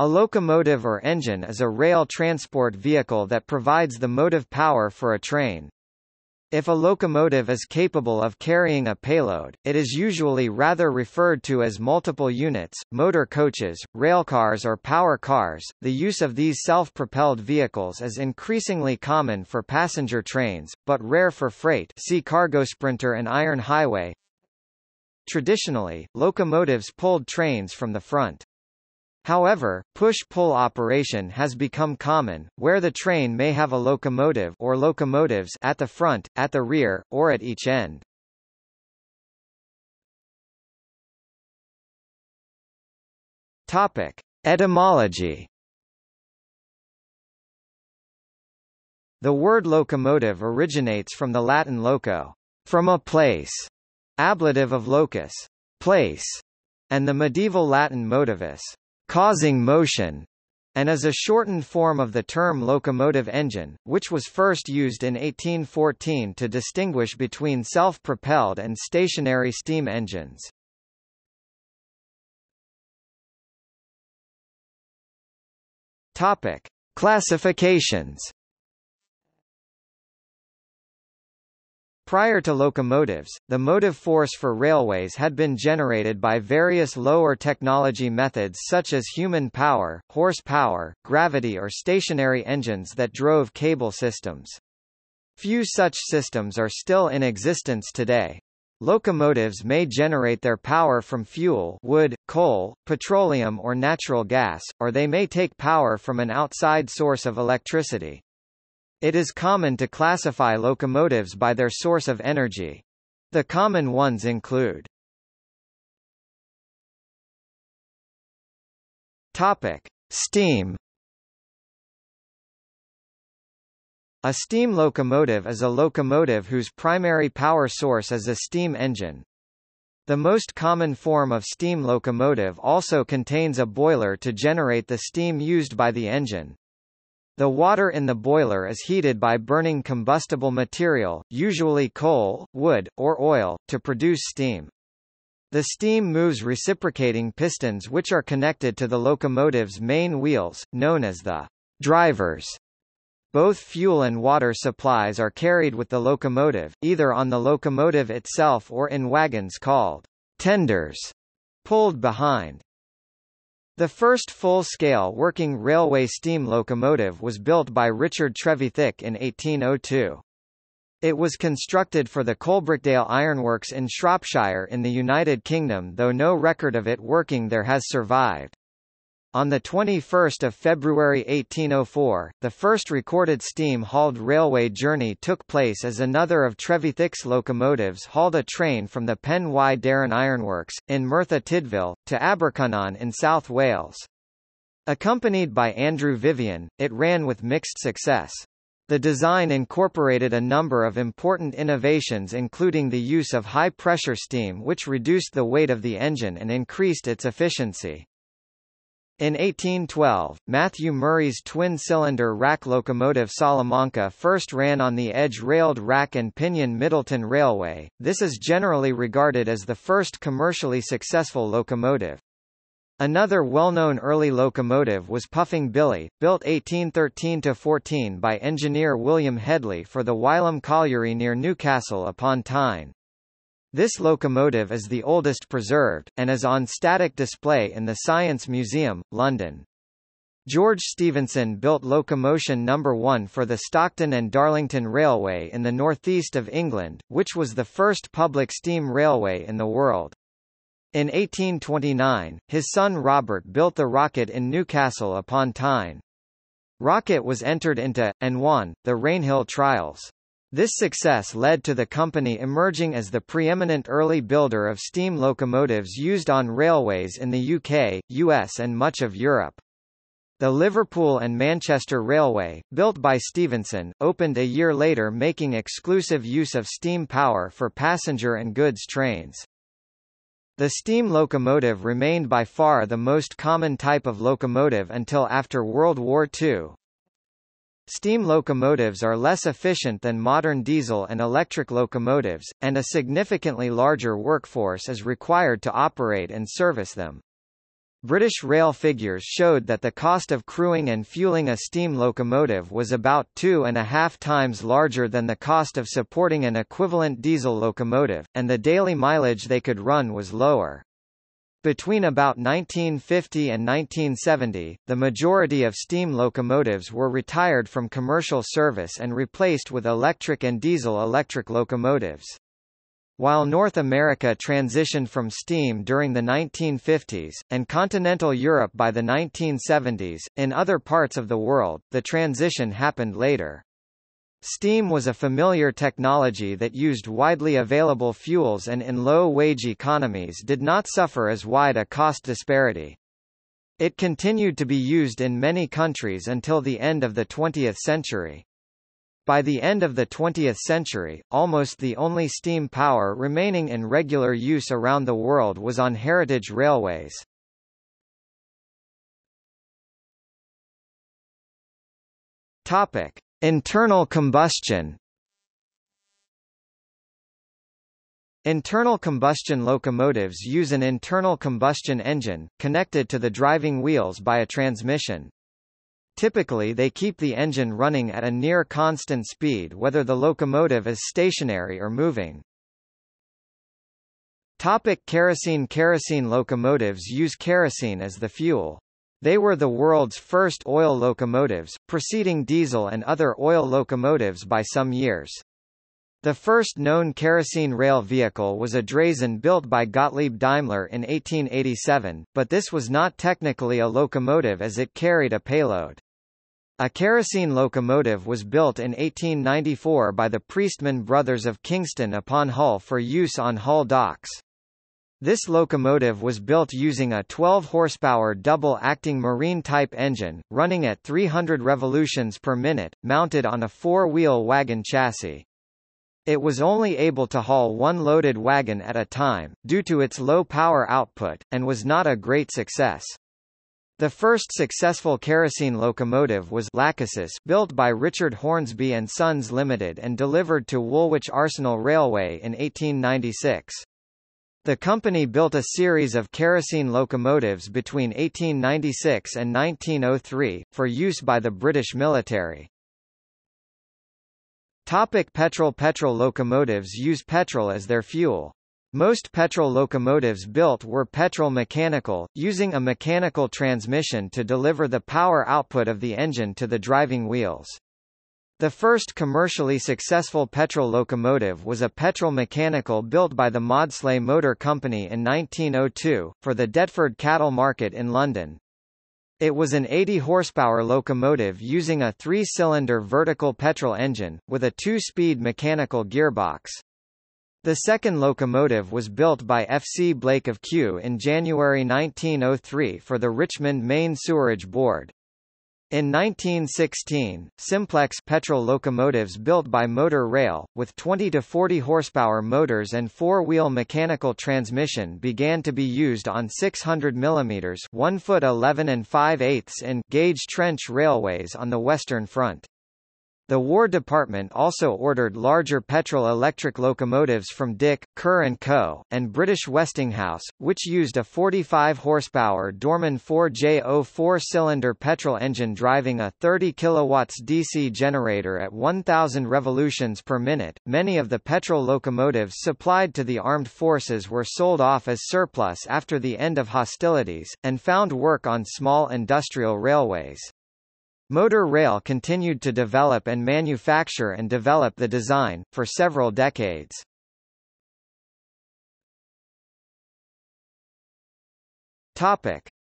A locomotive or engine is a rail transport vehicle that provides the motive power for a train. If a locomotive is capable of carrying a payload, it is usually rather referred to as multiple units, motor coaches, railcars or power cars. The use of these self-propelled vehicles is increasingly common for passenger trains, but rare for freight. See CargoSprinter and Iron Highway. Traditionally, locomotives pulled trains from the front. However, push-pull operation has become common, where the train may have a locomotive or locomotives at the front, at the rear, or at each end. Topic: Etymology. The word locomotive originates from the Latin loco, from a place, ablative of locus, place, and the medieval Latin motivus, causing motion, and is a shortened form of the term locomotive engine, which was first used in 1814 to distinguish between self-propelled and stationary steam engines. Topic: Classifications. Prior to locomotives, the motive force for railways had been generated by various lower technology methods such as human power, horsepower, gravity or stationary engines that drove cable systems. Few such systems are still in existence today. Locomotives may generate their power from fuel, wood, coal, petroleum or natural gas, or they may take power from an outside source of electricity. It is common to classify locomotives by their source of energy. The common ones include steam. A steam locomotive is a locomotive whose primary power source is a steam engine. The most common form of steam locomotive also contains a boiler to generate the steam used by the engine. The water in the boiler is heated by burning combustible material, usually coal, wood, or oil, to produce steam. The steam moves reciprocating pistons which are connected to the locomotive's main wheels, known as the drivers. Both fuel and water supplies are carried with the locomotive, either on the locomotive itself or in wagons called tenders, pulled behind. The first full-scale working railway steam locomotive was built by Richard Trevithick in 1802. It was constructed for the Coalbrookdale Ironworks in Shropshire in the United Kingdom, though no record of it working there has survived. On 21 February 1804, the first recorded steam-hauled railway journey took place as another of Trevithick's locomotives hauled a train from the Pen Y Darren Ironworks, in Merthyr Tydfil, to Aberconan in South Wales. Accompanied by Andrew Vivian, it ran with mixed success. The design incorporated a number of important innovations including the use of high-pressure steam which reduced the weight of the engine and increased its efficiency. In 1812, Matthew Murray's twin-cylinder rack locomotive Salamanca first ran on the edge-railed rack and pinion Middleton Railway. This is generally regarded as the first commercially successful locomotive. Another well-known early locomotive was Puffing Billy, built 1813–14 by engineer William Hedley for the Wylam Colliery near Newcastle upon Tyne. This locomotive is the oldest preserved, and is on static display in the Science Museum, London. George Stephenson built Locomotion No. 1 for the Stockton and Darlington Railway in the northeast of England, which was the first public steam railway in the world. In 1829, his son Robert built the Rocket in Newcastle upon Tyne. Rocket was entered into, and won, the Rainhill Trials. This success led to the company emerging as the preeminent early builder of steam locomotives used on railways in the UK, US and much of Europe. The Liverpool and Manchester Railway, built by Stephenson, opened a year later making exclusive use of steam power for passenger and goods trains. The steam locomotive remained by far the most common type of locomotive until after World War II. Steam locomotives are less efficient than modern diesel and electric locomotives, and a significantly larger workforce is required to operate and service them. British Rail figures showed that the cost of crewing and fueling a steam locomotive was about 2.5 times larger than the cost of supporting an equivalent diesel locomotive, and the daily mileage they could run was lower. Between about 1950 and 1970, the majority of steam locomotives were retired from commercial service and replaced with electric and diesel-electric locomotives. While North America transitioned from steam during the 1950s, and continental Europe by the 1970s, in other parts of the world, the transition happened later. Steam was a familiar technology that used widely available fuels and in low-wage economies did not suffer as wide a cost disparity. It continued to be used in many countries until the end of the 20th century. By the end of the 20th century, almost the only steam power remaining in regular use around the world was on heritage railways. Topic: Internal combustion. Internal combustion locomotives use an internal combustion engine, connected to the driving wheels by a transmission. Typically they keep the engine running at a near constant speed whether the locomotive is stationary or moving. Topic: Kerosene. Kerosene locomotives use kerosene as the fuel. They were the world's first oil locomotives, preceding diesel and other oil locomotives by some years. The first known kerosene rail vehicle was a Drazen built by Gottlieb Daimler in 1887, but this was not technically a locomotive as it carried a payload. A kerosene locomotive was built in 1894 by the Priestman Brothers of Kingston upon Hull for use on Hull docks. This locomotive was built using a 12-horsepower double-acting marine-type engine, running at 300 revolutions per minute, mounted on a 4-wheel wagon chassis. It was only able to haul one loaded wagon at a time, due to its low power output, and was not a great success. The first successful kerosene locomotive was Lachesis, built by Richard Hornsby and Sons Limited and delivered to Woolwich Arsenal Railway in 1896. The company built a series of kerosene locomotives between 1896 and 1903, for use by the British military. Topic: Petrol. Petrol locomotives use petrol as their fuel. Most petrol locomotives built were petrol-mechanical, using a mechanical transmission to deliver the power output of the engine to the driving wheels. The first commercially successful petrol locomotive was a petrol-mechanical built by the Maudslay Motor Company in 1902, for the Deptford cattle market in London. It was an 80-horsepower locomotive using a 3-cylinder vertical petrol engine, with a 2-speed mechanical gearbox. The second locomotive was built by F.C. Blake of Kew in January 1903 for the Richmond Main Sewerage Board. In 1916, Simplex petrol locomotives built by Motor Rail, with 20 to 40 horsepower motors and 4-wheel mechanical transmission began to be used on 600 mm 1'11 and 5/8" in gauge trench railways on the Western Front. The War Department also ordered larger petrol-electric locomotives from Dick, Kerr & Co., and British Westinghouse, which used a 45-horsepower Dorman 4J0 four-cylinder petrol engine driving a 30 kW DC generator at 1,000 revolutions per minute. Many of the petrol locomotives supplied to the armed forces were sold off as surplus after the end of hostilities, and found work on small industrial railways. Motor Rail continued to develop and manufacture and develop the design, for several decades.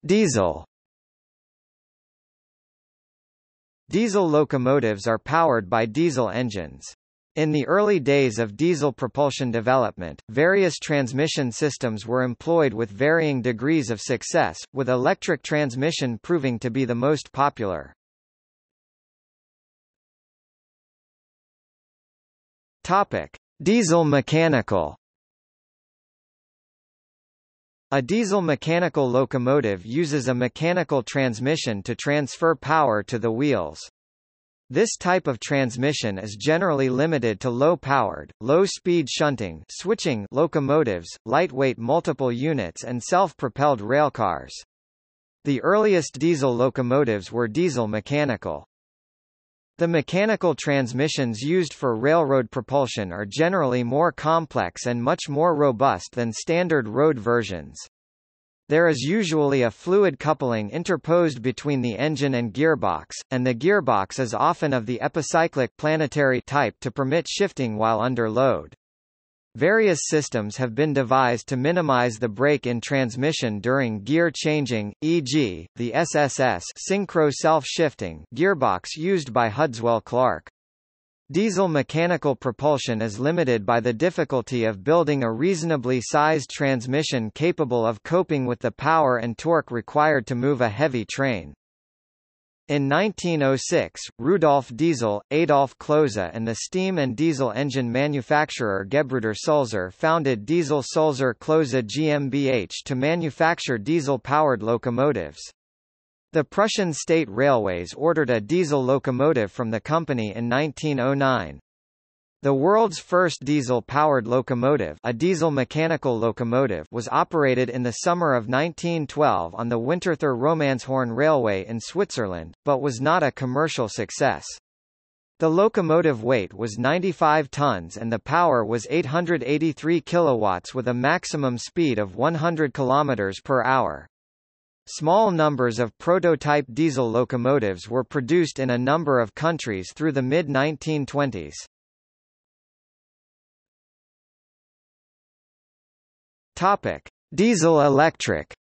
Diesel. Diesel locomotives are powered by diesel engines. In the early days of diesel propulsion development, various transmission systems were employed with varying degrees of success, with electric transmission proving to be the most popular. Diesel mechanical. A diesel mechanical locomotive uses a mechanical transmission to transfer power to the wheels. This type of transmission is generally limited to low-powered, low-speed shunting switching locomotives, lightweight multiple units and self-propelled railcars. The earliest diesel locomotives were diesel mechanical. The mechanical transmissions used for railroad propulsion are generally more complex and much more robust than standard road versions. There is usually a fluid coupling interposed between the engine and the gearbox is often of the epicyclic planetary type to permit shifting while under load. Various systems have been devised to minimize the break in transmission during gear changing, e.g., the SSS synchro self-shifting gearbox used by Hudswell Clark. Diesel mechanical propulsion is limited by the difficulty of building a reasonably sized transmission capable of coping with the power and torque required to move a heavy train. In 1906, Rudolf Diesel, Adolf Klose and the steam and diesel engine manufacturer Gebruder Sulzer founded Diesel Sulzer Klose GmbH to manufacture diesel-powered locomotives. The Prussian State Railways ordered a diesel locomotive from the company in 1909. The world's first diesel-powered locomotive, a diesel-mechanical locomotive, was operated in the summer of 1912 on the Winterthur-Romanshorn Railway in Switzerland, but was not a commercial success. The locomotive weight was 95 tons and the power was 883 kilowatts with a maximum speed of 100 kilometers per hour. Small numbers of prototype diesel locomotives were produced in a number of countries through the mid-1920s. Topic: Diesel-electric.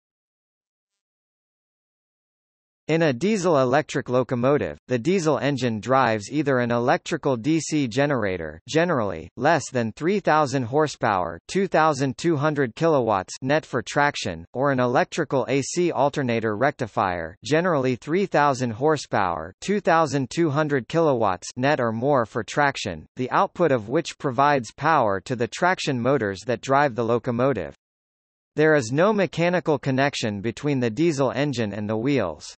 In a diesel-electric locomotive, the diesel engine drives either an electrical DC generator, generally less than 3,000 horsepower (2,200 kilowatts) net for traction, or an electrical AC alternator rectifier, generally 3,000 horsepower (2,200 kilowatts) net or more for traction, the output of which provides power to the traction motors that drive the locomotive. There is no mechanical connection between the diesel engine and the wheels.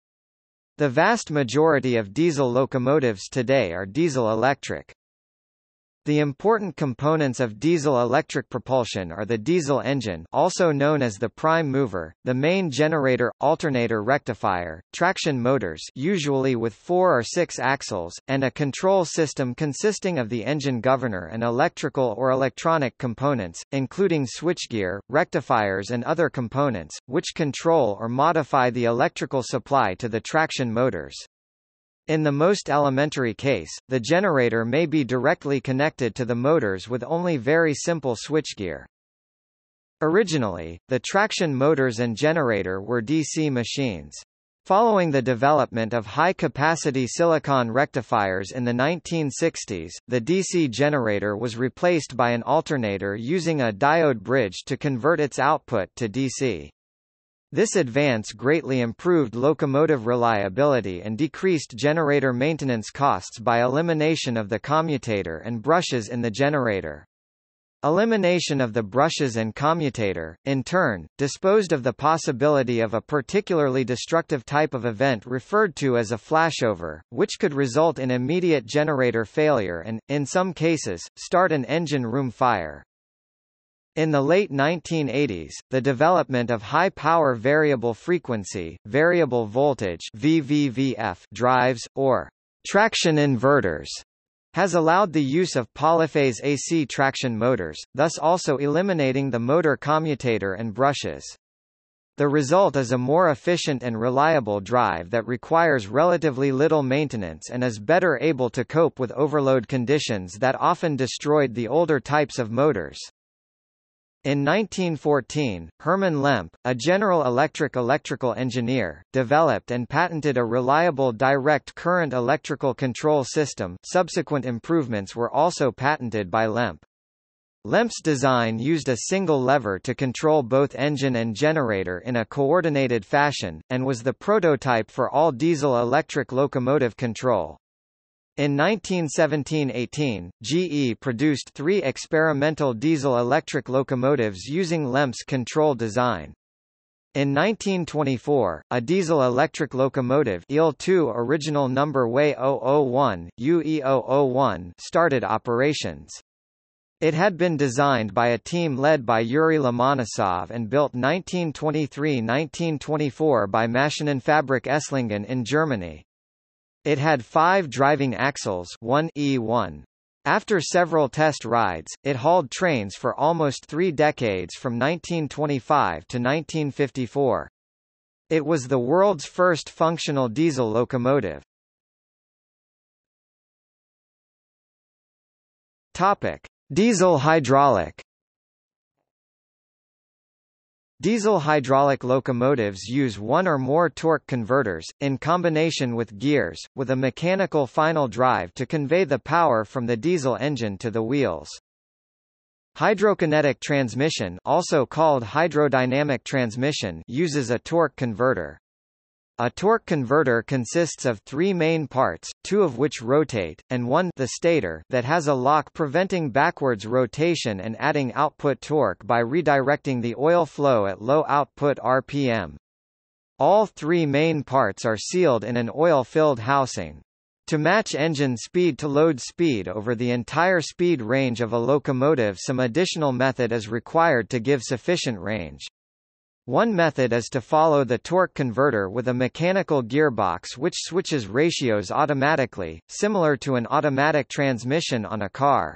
The vast majority of diesel locomotives today are diesel-electric. The important components of diesel-electric propulsion are the diesel engine, also known as the prime mover, the main generator, alternator rectifier, traction motors usually with 4 or 6 axles, and a control system consisting of the engine governor and electrical or electronic components, including switchgear, rectifiers and other components, which control or modify the electrical supply to the traction motors. In the most elementary case, the generator may be directly connected to the motors with only very simple switchgear. Originally, the traction motors and generator were DC machines. Following the development of high-capacity silicon rectifiers in the 1960s, the DC generator was replaced by an alternator using a diode bridge to convert its output to DC. This advance greatly improved locomotive reliability and decreased generator maintenance costs by elimination of the commutator and brushes in the generator. Elimination of the brushes and commutator, in turn, disposed of the possibility of a particularly destructive type of event referred to as a flashover, which could result in immediate generator failure and, in some cases, start an engine room fire. In the late 1980s, the development of high-power variable frequency, variable voltage (VVVF) drives, or traction inverters, has allowed the use of polyphase AC traction motors, thus also eliminating the motor commutator and brushes. The result is a more efficient and reliable drive that requires relatively little maintenance and is better able to cope with overload conditions that often destroyed the older types of motors. In 1914, Hermann Lemp, a General Electric electrical engineer, developed and patented a reliable direct current electrical control system. Subsequent improvements were also patented by Lemp. Lemp's design used a single lever to control both engine and generator in a coordinated fashion, and was the prototype for all diesel-electric locomotive control. In 1917–18, GE produced 3 experimental diesel-electric locomotives using Lemp's control design. In 1924, a diesel-electric locomotive EL2 original number WAY 001, UE001 started operations. It had been designed by a team led by Yuri Lomonosov and built 1923–1924 by Maschinenfabrik Esslingen in Germany. It had 5 driving axles, 1E1. After several test rides, it hauled trains for almost 3 decades from 1925 to 1954. It was the world's first functional diesel locomotive. Diesel hydraulic. Diesel hydraulic locomotives use one or more torque converters, in combination with gears, with a mechanical final drive to convey the power from the diesel engine to the wheels. Hydrokinetic transmission, also called hydrodynamic transmission, uses a torque converter. A torque converter consists of 3 main parts, 2 of which rotate, and 1, the stator, that has a lock preventing backwards rotation and adding output torque by redirecting the oil flow at low output RPM. All 3 main parts are sealed in an oil-filled housing. To match engine speed to load speed over the entire speed range of a locomotive, some additional method is required to give sufficient range. One method is to follow the torque converter with a mechanical gearbox which switches ratios automatically, similar to an automatic transmission on a car.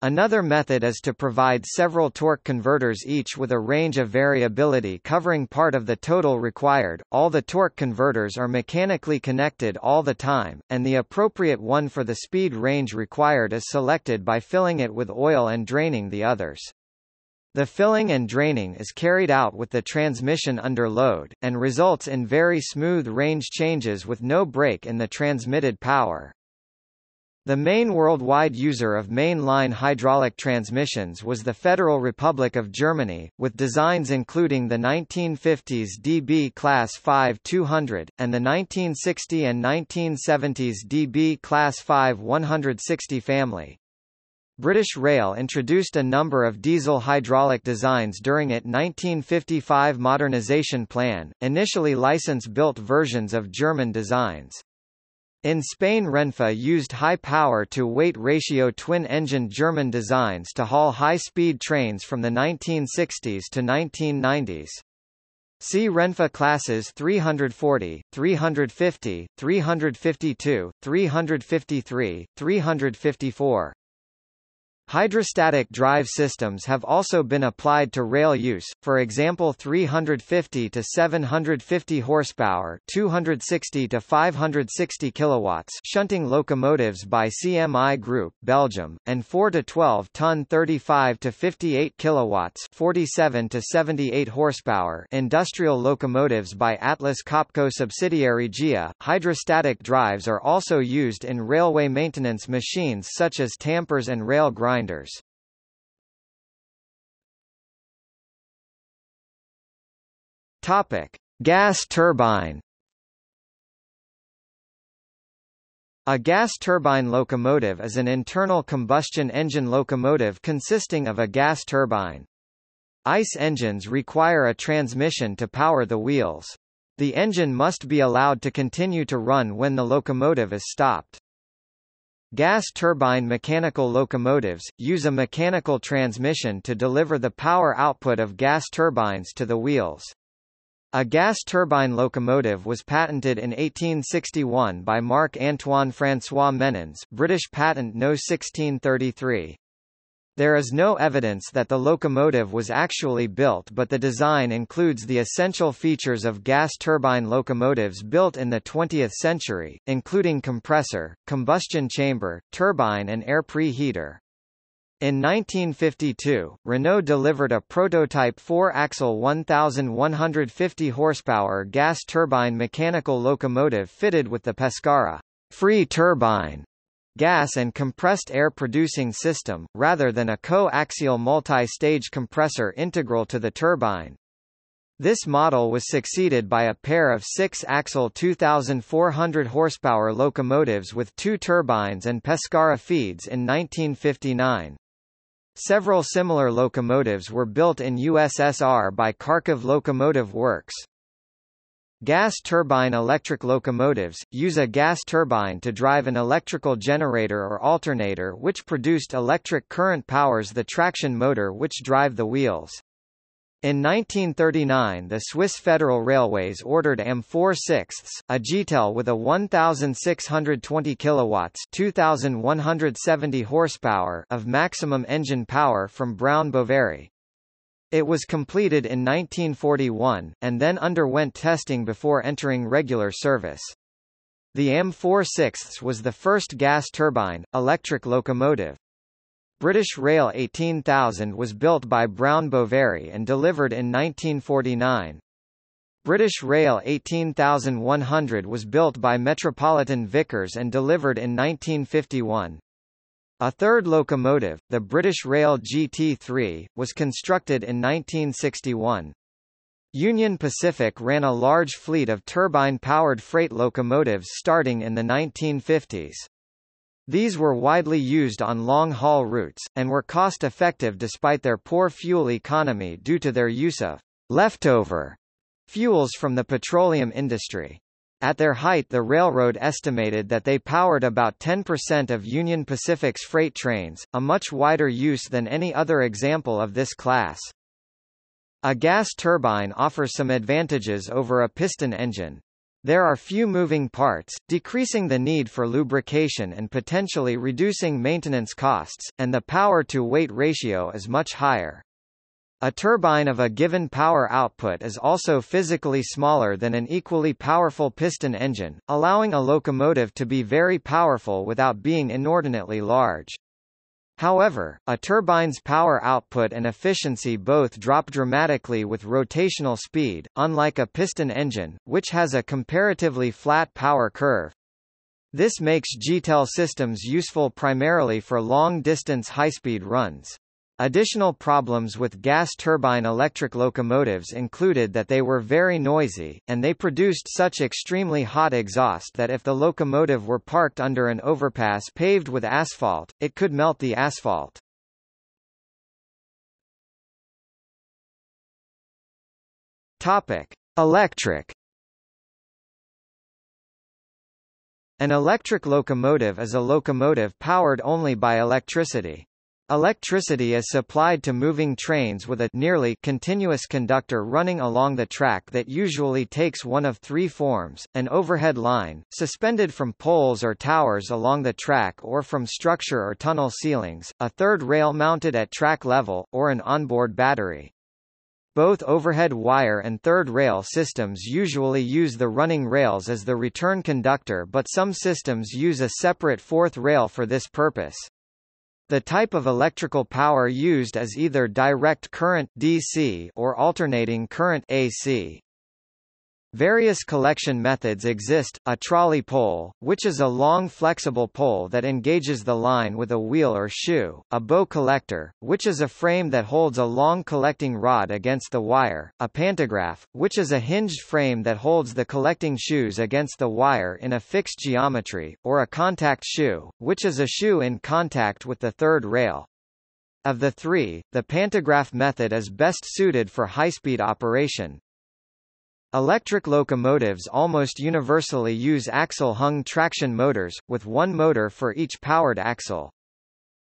Another method is to provide several torque converters, each with a range of variability covering part of the total required. All the torque converters are mechanically connected all the time, and the appropriate one for the speed range required is selected by filling it with oil and draining the others. The filling and draining is carried out with the transmission under load, and results in very smooth range changes with no break in the transmitted power. The main worldwide user of mainline hydraulic transmissions was the Federal Republic of Germany, with designs including the 1950s DB Class 5 200, and the 1960 and 1970s DB Class 5 160 family. British Rail introduced a number of diesel hydraulic designs during its 1955 modernisation plan, initially licence-built versions of German designs. In Spain, Renfe used high power-to-weight ratio twin-engine German designs to haul high-speed trains from the 1960s to 1990s. See Renfe classes 340, 350, 352, 353, 354. Hydrostatic drive systems have also been applied to rail use, for example 350 to 750 horsepower, 260 to 560 kilowatts shunting locomotives by CMI Group, Belgium, and 4 to 12 ton 35 to 58 kilowatts, 47 to 78 horsepower industrial locomotives by Atlas Copco subsidiary GEA. Hydrostatic drives are also used in railway maintenance machines such as tampers and rail grinders. Topic: Gas turbine. A gas turbine locomotive is an internal combustion engine locomotive consisting of a gas turbine. ICE engines require a transmission to power the wheels. The engine must be allowed to continue to run when the locomotive is stopped. Gas turbine mechanical locomotives use a mechanical transmission to deliver the power output of gas turbines to the wheels. A gas turbine locomotive was patented in 1861 by Marc-Antoine François Menons, British Patent No. 1633. There is no evidence that the locomotive was actually built, but the design includes the essential features of gas turbine locomotives built in the 20th century, including compressor, combustion chamber, turbine and air preheater. In 1952, Renault delivered a prototype 4-axle 1,150 horsepower gas turbine mechanical locomotive fitted with the Pescara free turbine gas and compressed air producing system, rather than a co-axial multi-stage compressor integral to the turbine. This model was succeeded by a pair of 6-axle 2,400 horsepower locomotives with 2 turbines and Pescara feeds in 1959. Several similar locomotives were built in USSR by Kharkov Locomotive Works. Gas turbine electric locomotives use a gas turbine to drive an electrical generator or alternator which produced electric current powers the traction motor which drive the wheels. In 1939 the Swiss Federal Railways ordered M4/6, a Gtel with a 1,620 kilowatts 2,170 horsepower of maximum engine power from Brown Boveri. It was completed in 1941, and then underwent testing before entering regular service. The M4/6 was the first gas turbine, electric locomotive. British Rail 18,000 was built by Brown Boveri and delivered in 1949. British Rail 18,100 was built by Metropolitan Vickers and delivered in 1951. A third locomotive, the British Rail GT3, was constructed in 1961. Union Pacific ran a large fleet of turbine-powered freight locomotives starting in the 1950s. These were widely used on long-haul routes, and were cost-effective despite their poor fuel economy due to their use of leftover fuels from the petroleum industry. At their height, the railroad estimated that they powered about 10% of Union Pacific's freight trains, a much wider use than any other example of this class. A gas turbine offers some advantages over a piston engine. There are few moving parts, decreasing the need for lubrication and potentially reducing maintenance costs, and the power-to-weight ratio is much higher. A turbine of a given power output is also physically smaller than an equally powerful piston engine, allowing a locomotive to be very powerful without being inordinately large. However, a turbine's power output and efficiency both drop dramatically with rotational speed, unlike a piston engine, which has a comparatively flat power curve. This makes Gtel systems useful primarily for long-distance high-speed runs. Additional problems with gas turbine electric locomotives included that they were very noisy, and they produced such extremely hot exhaust that if the locomotive were parked under an overpass paved with asphalt, it could melt the asphalt. Topic: Electric. An electric locomotive is a locomotive powered only by electricity. Electricity is supplied to moving trains with a nearly continuous conductor running along the track that usually takes one of three forms: an overhead line, suspended from poles or towers along the track or from structure or tunnel ceilings, a third rail mounted at track level, or an onboard battery. Both overhead wire and third rail systems usually use the running rails as the return conductor, but some systems use a separate fourth rail for this purpose. The type of electrical power used is either direct current (DC) or alternating current (AC). Various collection methods exist: a trolley pole, which is a long flexible pole that engages the line with a wheel or shoe, a bow collector, which is a frame that holds a long collecting rod against the wire, a pantograph, which is a hinged frame that holds the collecting shoes against the wire in a fixed geometry, or a contact shoe, which is a shoe in contact with the third rail. Of the three, the pantograph method is best suited for high-speed operation. Electric locomotives almost universally use axle-hung traction motors, with one motor for each powered axle.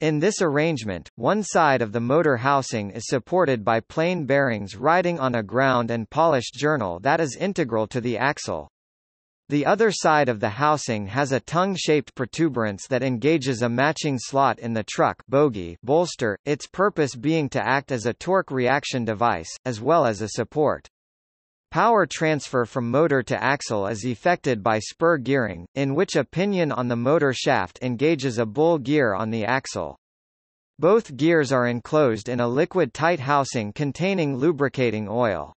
In this arrangement, one side of the motor housing is supported by plain bearings riding on a ground and polished journal that is integral to the axle. The other side of the housing has a tongue-shaped protuberance that engages a matching slot in the truck bogie bolster, its purpose being to act as a torque reaction device, as well as a support. Power transfer from motor to axle is effected by spur gearing, in which a pinion on the motor shaft engages a bull gear on the axle. Both gears are enclosed in a liquid-tight housing containing lubricating oil.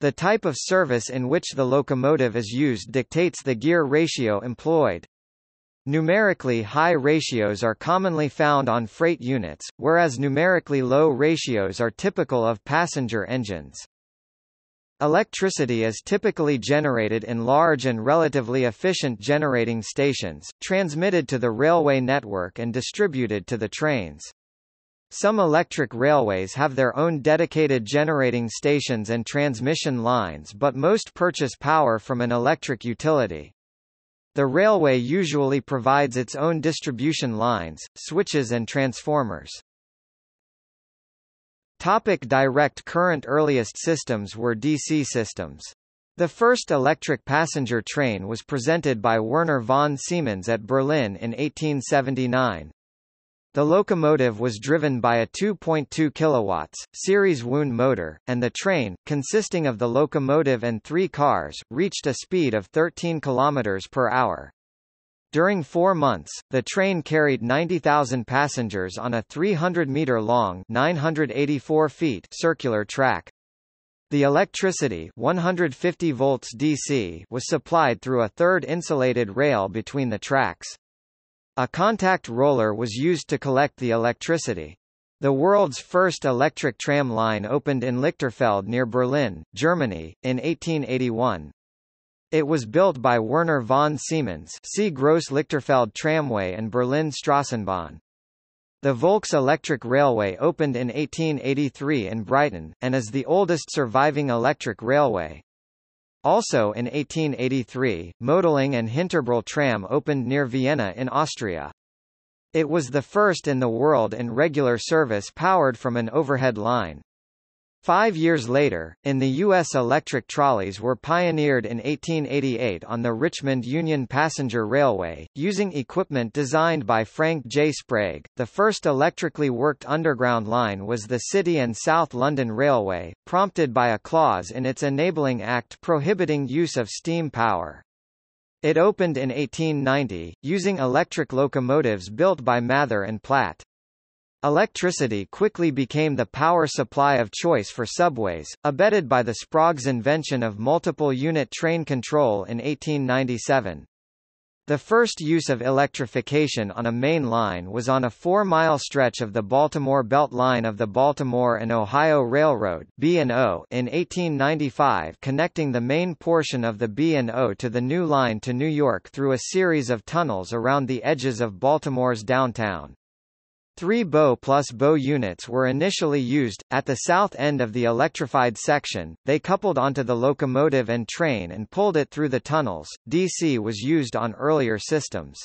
The type of service in which the locomotive is used dictates the gear ratio employed. Numerically high ratios are commonly found on freight units, whereas numerically low ratios are typical of passenger engines. Electricity is typically generated in large and relatively efficient generating stations, transmitted to the railway network and distributed to the trains. Some electric railways have their own dedicated generating stations and transmission lines, but most purchase power from an electric utility. The railway usually provides its own distribution lines, switches and transformers. Topic: direct current. Earliest systems were DC systems. The first electric passenger train was presented by Werner von Siemens at Berlin in 1879. The locomotive was driven by a 2.2 kW, series wound motor, and the train, consisting of the locomotive and 3 cars, reached a speed of 13 km per hour. During 4 months, the train carried 90,000 passengers on a 300-meter-long (984 feet) circular track. The electricity, 150 volts DC, was supplied through a third insulated rail between the tracks. A contact roller was used to collect the electricity. The world's first electric tram line opened in Lichterfeld near Berlin, Germany, in 1881. It was built by Werner von Siemens. See Gross Lichterfeld Tramway and Berlin Straßenbahn. The Volks Electric Railway opened in 1883 in Brighton, and is the oldest surviving electric railway. Also in 1883, Mödling and Hinterbrühl tram opened near Vienna in Austria. It was the first in the world in regular service powered from an overhead line. 5 years later, in the U.S., electric trolleys were pioneered in 1888 on the Richmond Union Passenger Railway, using equipment designed by Frank J. Sprague. The first electrically worked underground line was the City and South London Railway, prompted by a clause in its Enabling Act prohibiting use of steam power. It opened in 1890, using electric locomotives built by Mather and Platt. Electricity quickly became the power supply of choice for subways, abetted by the Sprague's invention of multiple unit train control in 1897. The first use of electrification on a main line was on a 4-mile stretch of the Baltimore Belt Line of the Baltimore and Ohio Railroad (B&O) in 1895, connecting the main portion of the B&O to the new line to New York through a series of tunnels around the edges of Baltimore's downtown. 3 BO plus BO units were initially used. At the south end of the electrified section, they coupled onto the locomotive and train and pulled it through the tunnels. DC was used on earlier systems.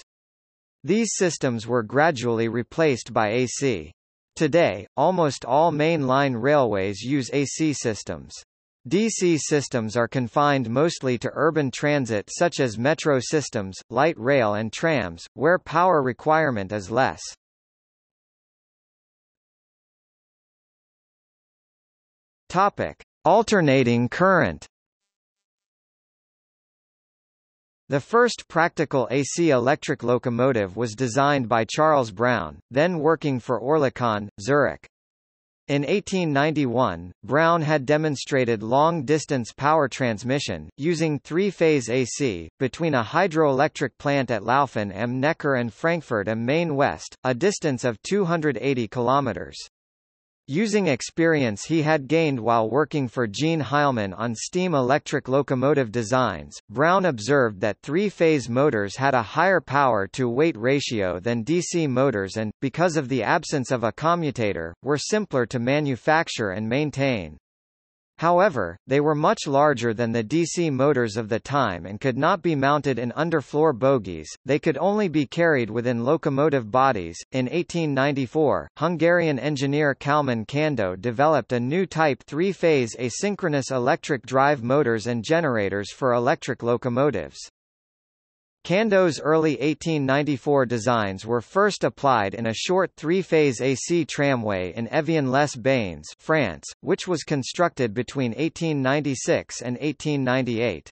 These systems were gradually replaced by AC. Today, almost all mainline railways use AC systems. DC systems are confined mostly to urban transit such as metro systems, light rail and trams, where power requirement is less. Alternating current. The first practical AC electric locomotive was designed by Charles Brown, then working for Oerlikon, Zurich. In 1891, Brown had demonstrated long-distance power transmission, using 3-phase AC, between a hydroelectric plant at Laufen am Neckar and Frankfurt am Main West, a distance of 280 kilometers. Using experience he had gained while working for Gene Heilman on steam electric locomotive designs, Brown observed that 3-phase motors had a higher power-to-weight ratio than DC motors and, because of the absence of a commutator, were simpler to manufacture and maintain. However, they were much larger than the DC motors of the time and could not be mounted in underfloor bogies. They could only be carried within locomotive bodies. In 1894, Hungarian engineer Kalman Kando developed a new type 3-phase asynchronous electric drive motors and generators for electric locomotives. Kando's early 1894 designs were first applied in a short 3-phase AC tramway in Evian-les-Bains, France, which was constructed between 1896 and 1898.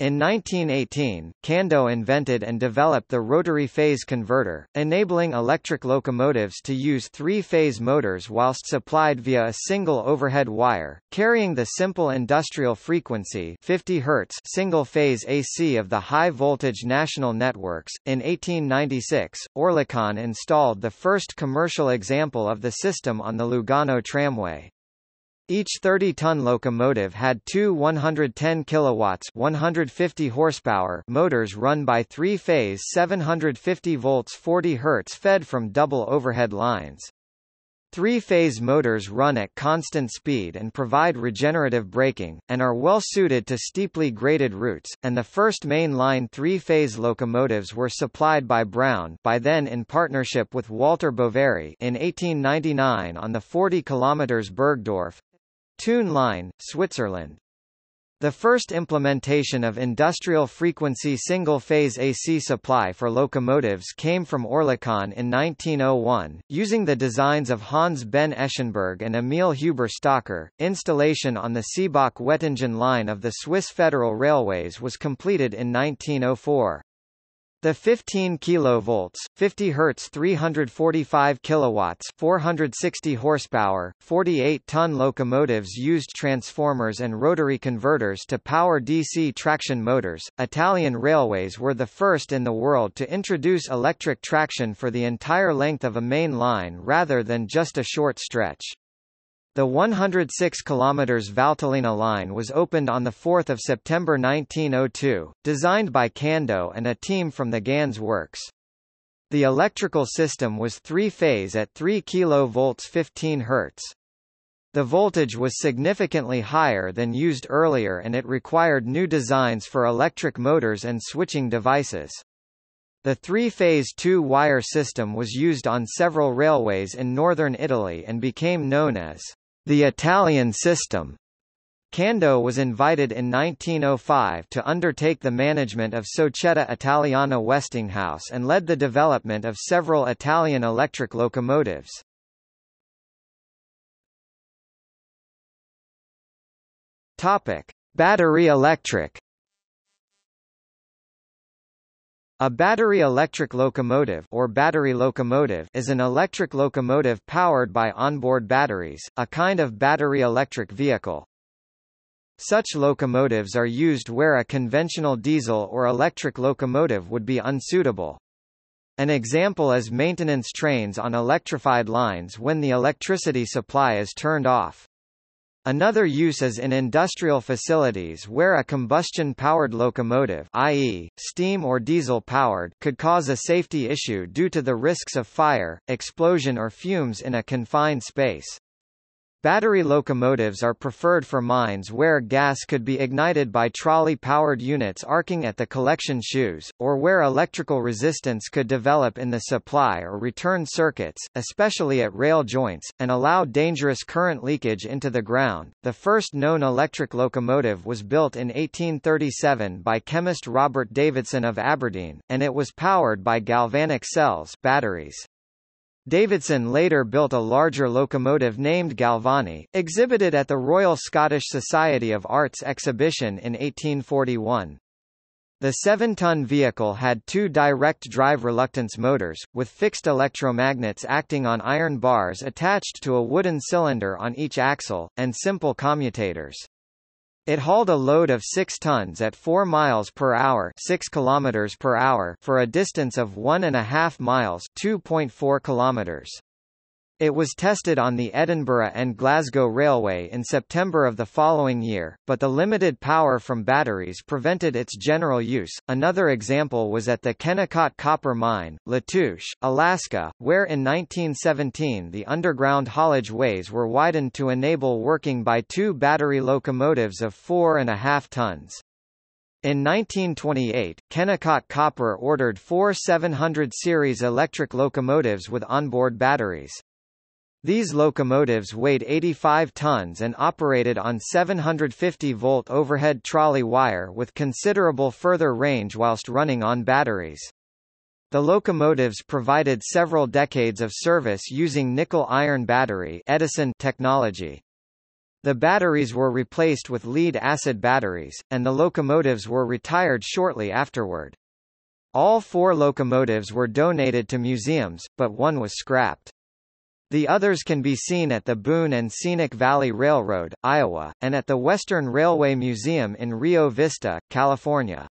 In 1918, Kando invented and developed the rotary phase converter, enabling electric locomotives to use 3-phase motors whilst supplied via a single overhead wire, carrying the simple industrial frequency 50 Hz single-phase AC of the high-voltage national networks. In 1896, Oerlikon installed the first commercial example of the system on the Lugano tramway. Each 30-ton locomotive had 2 110 kilowatts (150 horsepower) motors run by 3-phase 750 volts 40 Hz fed from double overhead lines. Three-phase motors run at constant speed and provide regenerative braking, and are well suited to steeply graded routes, and the first main-line three-phase locomotives were supplied by Brown, by then in partnership with Walter Boveri, in 1899 on the 40 km Bergdorf—Thun Line, Switzerland. The first implementation of industrial frequency single-phase AC supply for locomotives came from Oerlikon in 1901, using the designs of Hans Ben Eschenberg and Emil Huber Stocker. Installation on the Seebach-Wettingen line of the Swiss Federal Railways was completed in 1904. The 15 kV, 50 Hz, 345 kW, 460 horsepower, 48-ton locomotives used transformers and rotary converters to power DC traction motors. Italian railways were the first in the world to introduce electric traction for the entire length of a main line rather than just a short stretch. The 106 km Valtellina line was opened on 4 September 1902, designed by Cando and a team from the Gans Works. The electrical system was three-phase at 3 kV 15 Hz. The voltage was significantly higher than used earlier and it required new designs for electric motors and switching devices. The three-phase two-wire system was used on several railways in northern Italy and became known as the Italian system. Cando was invited in 1905 to undertake the management of Società Italiana Westinghouse and led the development of several Italian electric locomotives. Topic: Battery electric. A battery electric locomotive or battery locomotive is an electric locomotive powered by onboard batteries, a kind of battery electric vehicle. Such locomotives are used where a conventional diesel or electric locomotive would be unsuitable. An example is maintenance trains on electrified lines when the electricity supply is turned off. Another use is in industrial facilities where a combustion-powered locomotive, i.e., steam or diesel-powered, could cause a safety issue due to the risks of fire, explosion or fumes in a confined space. Battery locomotives are preferred for mines where gas could be ignited by trolley-powered units arcing at the collection chutes, or where electrical resistance could develop in the supply or return circuits, especially at rail joints, and allow dangerous current leakage into the ground. The first known electric locomotive was built in 1837 by chemist Robert Davidson of Aberdeen, and it was powered by galvanic cells batteries. Davidson later built a larger locomotive named Galvani, exhibited at the Royal Scottish Society of Arts exhibition in 1841. The 7-ton vehicle had two direct drive reluctance motors, with fixed electromagnets acting on iron bars attached to a wooden cylinder on each axle, and simple commutators. It hauled a load of 6 tons at 4 miles per hour, 6 kilometers per hour for a distance of 1.5 miles, 2.4 kilometers. It was tested on the Edinburgh and Glasgow Railway in September of the following year, but the limited power from batteries prevented its general use. Another example was at the Kennecott Copper Mine, Latouche, Alaska, where in 1917 the underground haulage ways were widened to enable working by two battery locomotives of 4.5 tons. In 1928, Kennecott Copper ordered 4 700 series electric locomotives with onboard batteries. These locomotives weighed 85 tons and operated on 750-volt overhead trolley wire with considerable further range whilst running on batteries. The locomotives provided several decades of service using nickel-iron battery Edison technology. The batteries were replaced with lead-acid batteries, and the locomotives were retired shortly afterward. All 4 locomotives were donated to museums, but one was scrapped. The others can be seen at the Boone and Scenic Valley Railroad, Iowa, and at the Western Railway Museum in Rio Vista, California.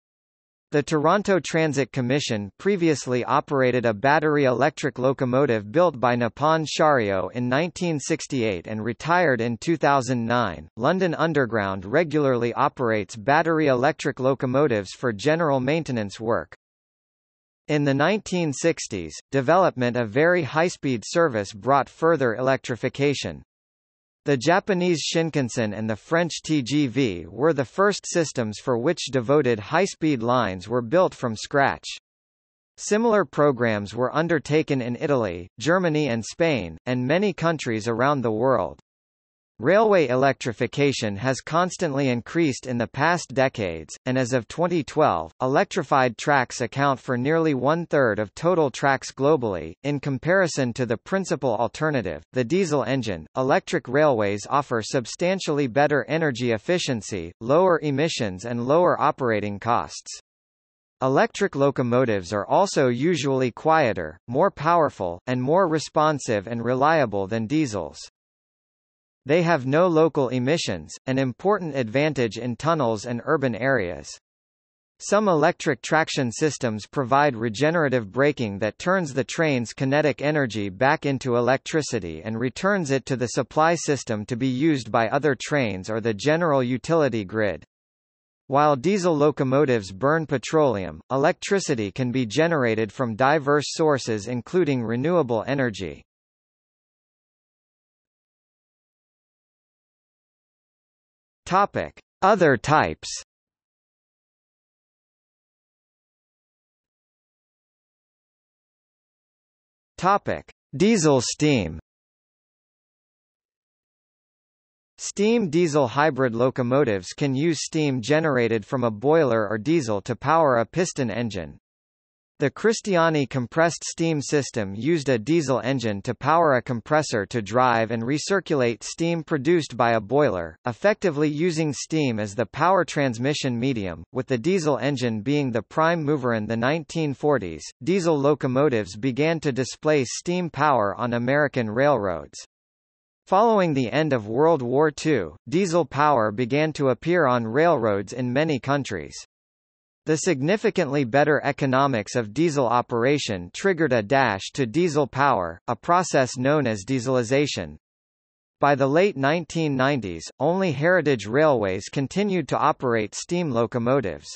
The Toronto Transit Commission previously operated a battery electric locomotive built by Nippon Sharyo in 1968 and retired in 2009. London Underground regularly operates battery electric locomotives for general maintenance work. In the 1960s, development of very high-speed service brought further electrification. The Japanese Shinkansen and the French TGV were the first systems for which devoted high-speed lines were built from scratch. Similar programs were undertaken in Italy, Germany and Spain, and many countries around the world. Railway electrification has constantly increased in the past decades, and as of 2012, electrified tracks account for nearly one-third of total tracks globally. In comparison to the principal alternative, the diesel engine, electric railways offer substantially better energy efficiency, lower emissions, and lower operating costs. Electric locomotives are also usually quieter, more powerful, and more responsive and reliable than diesels. They have no local emissions, an important advantage in tunnels and urban areas. Some electric traction systems provide regenerative braking that turns the train's kinetic energy back into electricity and returns it to the supply system to be used by other trains or the general utility grid. While diesel locomotives burn petroleum, electricity can be generated from diverse sources including renewable energy. Topic: Other types. Topic: Diesel steam. Steam diesel hybrid locomotives can use steam generated from a boiler or diesel to power a piston engine. The Cristiani compressed steam system used a diesel engine to power a compressor to drive and recirculate steam produced by a boiler, effectively using steam as the power transmission medium, with the diesel engine being the prime mover. In the 1940s, diesel locomotives began to displace steam power on American railroads. Following the end of World War II, diesel power began to appear on railroads in many countries. The significantly better economics of diesel operation triggered a dash to diesel power, a process known as dieselization. By the late 1990s, only heritage railways continued to operate steam locomotives.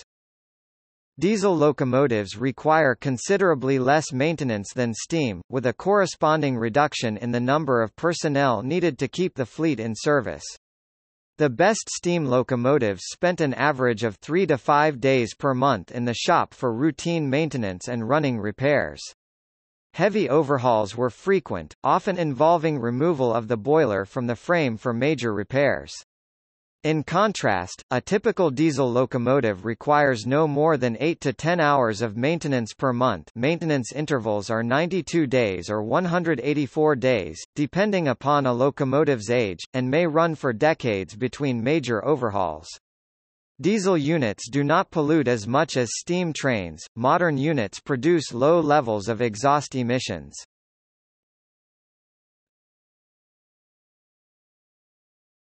Diesel locomotives require considerably less maintenance than steam, with a corresponding reduction in the number of personnel needed to keep the fleet in service. The best steam locomotives spent an average of 3 to 5 days per month in the shop for routine maintenance and running repairs. Heavy overhauls were frequent, often involving removal of the boiler from the frame for major repairs. In contrast, a typical diesel locomotive requires no more than 8 to 10 hours of maintenance per month. Maintenance intervals are 92 days or 184 days, depending upon a locomotive's age, and may run for decades between major overhauls. Diesel units do not pollute as much as steam trains. Modern units produce low levels of exhaust emissions.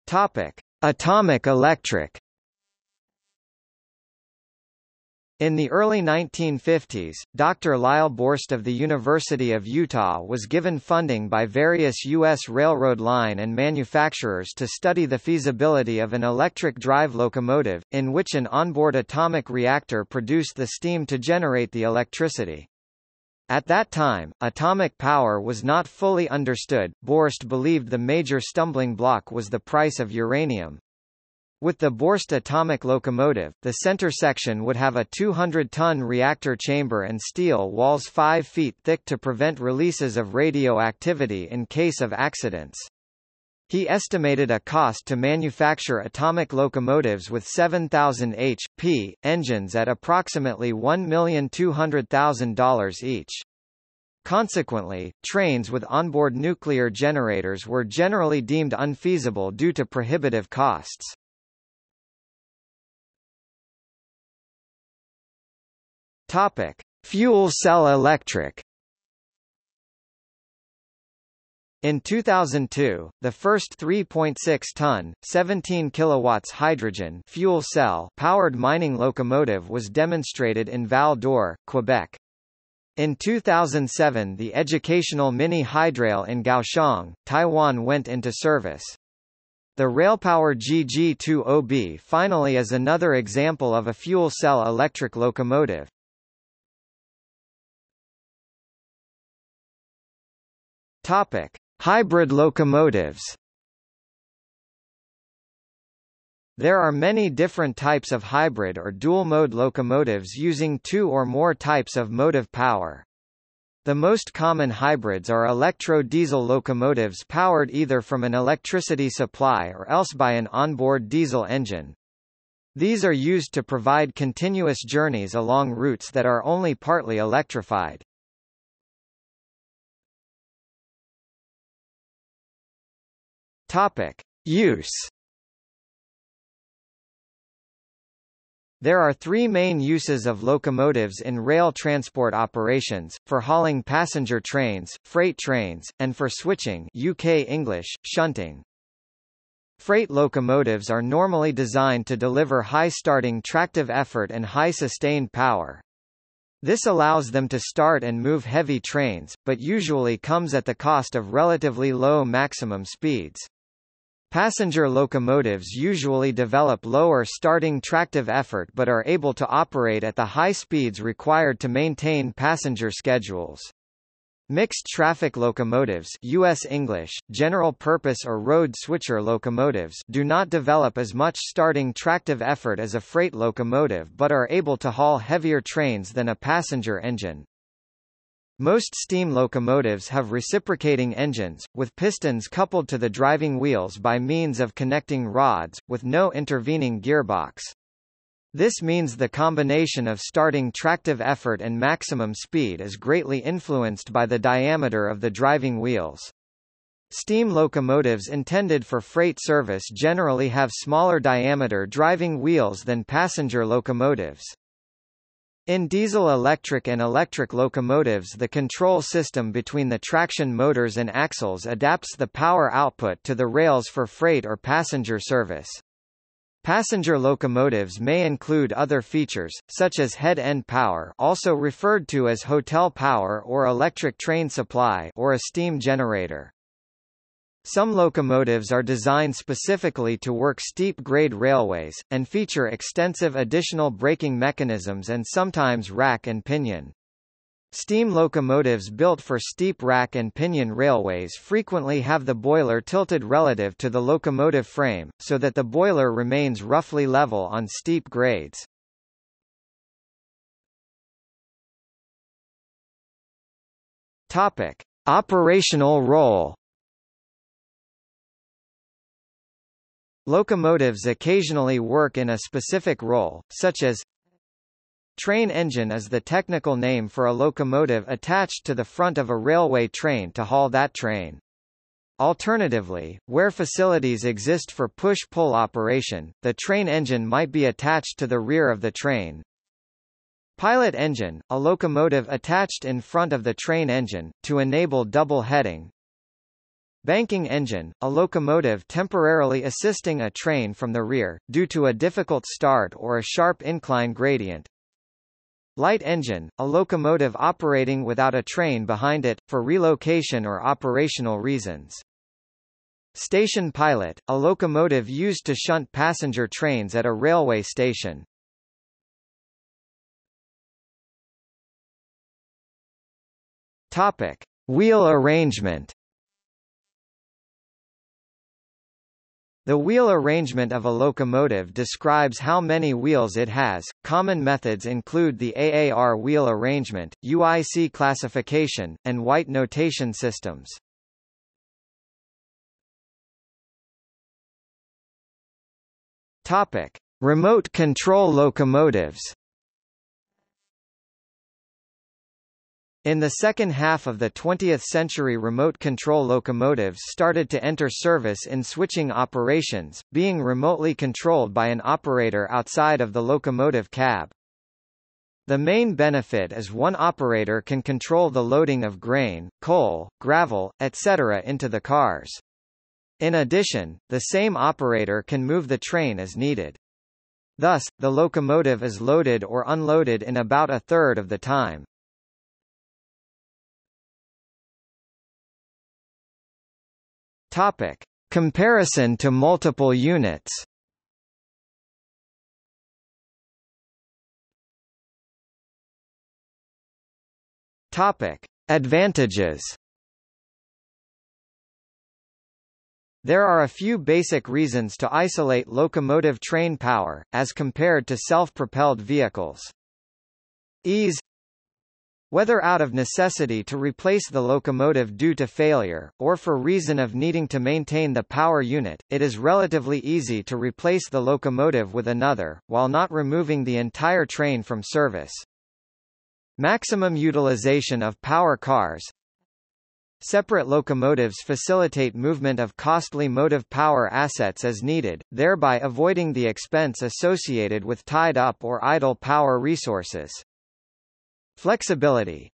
Topic: Atomic electric. In the early 1950s, Dr. Lyle Borst of the University of Utah was given funding by various U.S. railroad line and manufacturers to study the feasibility of an electric drive locomotive, in which an onboard atomic reactor produced the steam to generate the electricity. At that time, atomic power was not fully understood. Borst believed the major stumbling block was the price of uranium. With the Borst atomic locomotive, the center section would have a 200-ton reactor chamber and steel walls 5 feet thick to prevent releases of radioactivity in case of accidents. He estimated a cost to manufacture atomic locomotives with 7,000 HP engines at approximately $1,200,000 each. Consequently, trains with onboard nuclear generators were generally deemed unfeasible due to prohibitive costs. Topic: Fuel cell electric. In 2002, the first 3.6-ton, 17 kilowatts hydrogen fuel cell powered mining locomotive was demonstrated in Val d'Or, Quebec. In 2007, the educational mini Hydrail in Kaohsiung, Taiwan went into service. The Railpower GG20B finally is another example of a fuel cell electric locomotive. Topic: Hybrid locomotives. There are many different types of hybrid or dual-mode locomotives using two or more types of motive power. The most common hybrids are electro-diesel locomotives powered either from an electricity supply or else by an onboard diesel engine. These are used to provide continuous journeys along routes that are only partly electrified. Topic: Use. There are three main uses of locomotives in rail transport operations: for hauling passenger trains, freight trains, and for switching (UK English) shunting. Freight locomotives are normally designed to deliver high starting tractive effort and high sustained power. This allows them to start and move heavy trains, but usually comes at the cost of relatively low maximum speeds. Passenger locomotives usually develop lower starting tractive effort but are able to operate at the high speeds required to maintain passenger schedules. Mixed traffic locomotives, US English, general purpose or road switcher locomotives, do not develop as much starting tractive effort as a freight locomotive but are able to haul heavier trains than a passenger engine. Most steam locomotives have reciprocating engines, with pistons coupled to the driving wheels by means of connecting rods, with no intervening gearbox. This means the combination of starting tractive effort and maximum speed is greatly influenced by the diameter of the driving wheels. Steam locomotives intended for freight service generally have smaller diameter driving wheels than passenger locomotives. In diesel-electric and electric locomotives, the control system between the traction motors and axles adapts the power output to the rails for freight or passenger service. Passenger locomotives may include other features, such as head-end power, also referred to as hotel power or electric train supply, or a steam generator. Some locomotives are designed specifically to work steep-grade railways, and feature extensive additional braking mechanisms and sometimes rack and pinion. Steam locomotives built for steep rack and pinion railways frequently have the boiler tilted relative to the locomotive frame, so that the boiler remains roughly level on steep grades. Topic: Operational role. Locomotives occasionally work in a specific role, such as train engine is the technical name for a locomotive attached to the front of a railway train to haul that train. Alternatively, where facilities exist for push-pull operation, the train engine might be attached to the rear of the train. Pilot engine, a locomotive attached in front of the train engine, to enable double heading. Banking engine, a locomotive temporarily assisting a train from the rear, due to a difficult start or a sharp incline gradient. Light engine, a locomotive operating without a train behind it, for relocation or operational reasons. Station pilot, a locomotive used to shunt passenger trains at a railway station. Topic: Wheel arrangement. The wheel arrangement of a locomotive describes how many wheels it has. Common methods include the AAR wheel arrangement, UIC classification, and White notation systems. Topic: Remote control locomotives. In the second half of the 20th century, remote control locomotives started to enter service in switching operations, being remotely controlled by an operator outside of the locomotive cab. The main benefit is one operator can control the loading of grain, coal, gravel, etc. into the cars. In addition, the same operator can move the train as needed. Thus, the locomotive is loaded or unloaded in about a third of the time. Topic: Comparison to multiple units. Topic: Advantages. There are a few basic reasons to isolate locomotive train power, as compared to self-propelled vehicles. Ease. Whether out of necessity to replace the locomotive due to failure, or for reason of needing to maintain the power unit, it is relatively easy to replace the locomotive with another, while not removing the entire train from service. Maximum utilization of power cars. Separate locomotives facilitate movement of costly motive power assets as needed, thereby avoiding the expense associated with tied-up or idle power resources. Flexibility.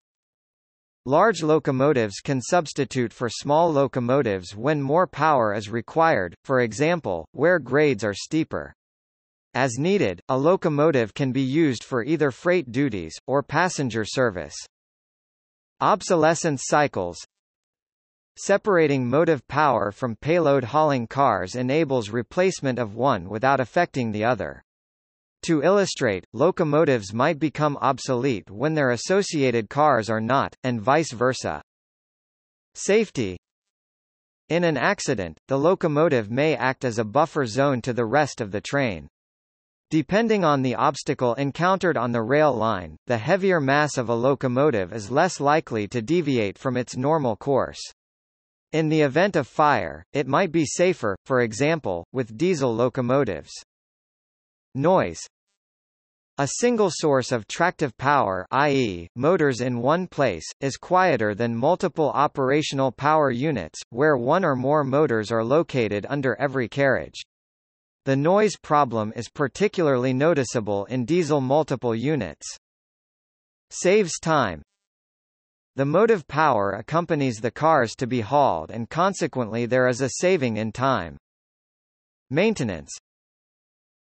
Large locomotives can substitute for small locomotives when more power is required, for example, where grades are steeper. As needed, a locomotive can be used for either freight duties, or passenger service. Obsolescence cycles. Separating motive power from payload hauling cars enables replacement of one without affecting the other. To illustrate, locomotives might become obsolete when their associated cars are not, and vice versa. Safety. In an accident, the locomotive may act as a buffer zone to the rest of the train. Depending on the obstacle encountered on the rail line, the heavier mass of a locomotive is less likely to deviate from its normal course. In the event of fire, it might be safer, for example, with diesel locomotives. Noise. A single source of tractive power, i.e., motors in one place, is quieter than multiple operational power units, where one or more motors are located under every carriage. The noise problem is particularly noticeable in diesel multiple units. Saves time. The motive power accompanies the cars to be hauled and consequently there is a saving in time. Maintenance.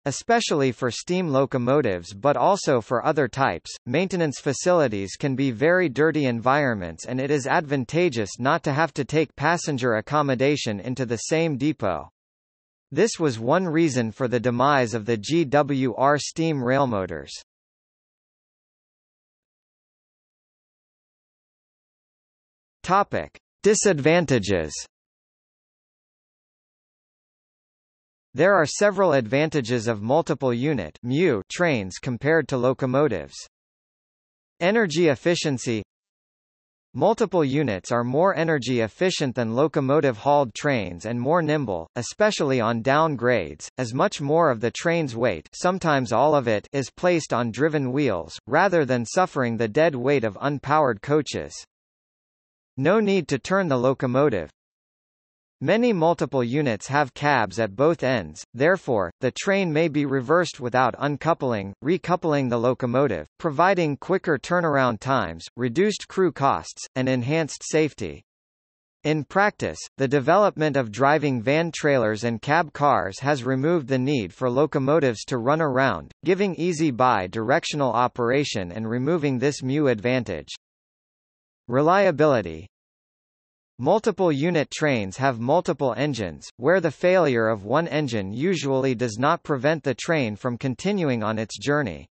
Especially for steam locomotives but also for other types, maintenance facilities can be very dirty environments and it is advantageous not to have to take passenger accommodation into the same depot. This was one reason for the demise of the GWR steam railmotors. Topic. Disadvantages. There are several advantages of multiple unit (MU) trains compared to locomotives. Energy efficiency. Multiple units are more energy efficient than locomotive-hauled trains and more nimble, especially on down grades, as much more of the train's weight, sometimes all of it, is placed on driven wheels, rather than suffering the dead weight of unpowered coaches. No need to turn the locomotive. Many multiple units have cabs at both ends, therefore, the train may be reversed without uncoupling, recoupling the locomotive, providing quicker turnaround times, reduced crew costs, and enhanced safety. In practice, the development of driving van trailers and cab cars has removed the need for locomotives to run around, giving easy bi-directional operation and removing this MU advantage. Reliability. Multiple unit trains have multiple engines, where the failure of one engine usually does not prevent the train from continuing on its journey.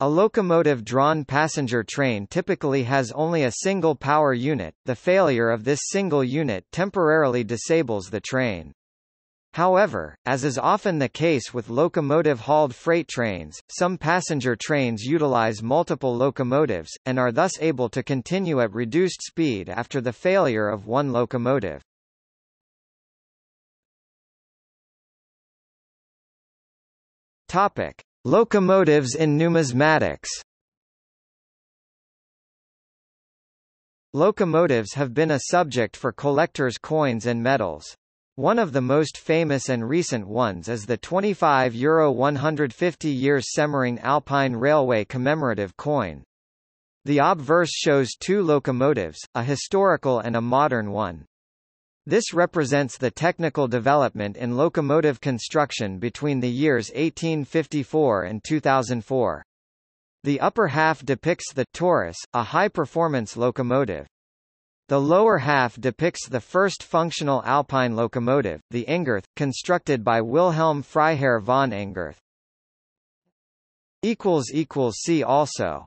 A locomotive-drawn passenger train typically has only a single power unit. The failure of this single unit temporarily disables the train. However, as is often the case with locomotive-hauled freight trains, some passenger trains utilize multiple locomotives, and are thus able to continue at reduced speed after the failure of one locomotive. Topic. Locomotives in numismatics. Locomotives have been a subject for collectors' coins and medals. One of the most famous and recent ones is the €25 150 years Semmering Alpine Railway commemorative coin. The obverse shows two locomotives, a historical and a modern one. This represents the technical development in locomotive construction between the years 1854 and 2004. The upper half depicts the Taurus, a high-performance locomotive. The lower half depicts the first functional Alpine locomotive, the Engerth, constructed by Wilhelm Freiherr von Engerth. == See also